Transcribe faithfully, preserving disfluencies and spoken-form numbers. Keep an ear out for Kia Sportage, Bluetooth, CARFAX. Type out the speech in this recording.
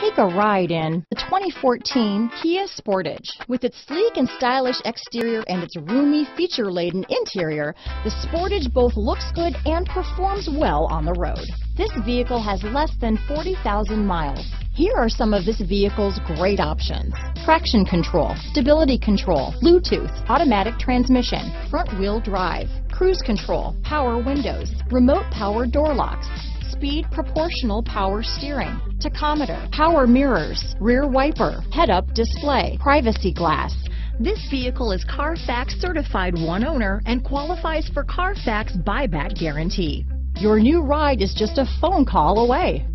Take a ride in the twenty fourteen Kia Sportage. With its sleek and stylish exterior and its roomy, feature-laden interior, the Sportage both looks good and performs well on the road. This vehicle has less than forty thousand miles. Here are some of this vehicle's great options: traction control, stability control, Bluetooth, automatic transmission, front-wheel drive, cruise control, power windows, remote power door locks, speed proportional power steering, tachometer, power mirrors, rear wiper, head-up display, privacy glass. This vehicle is Carfax certified one owner and qualifies for Carfax buyback guarantee. Your new ride is just a phone call away.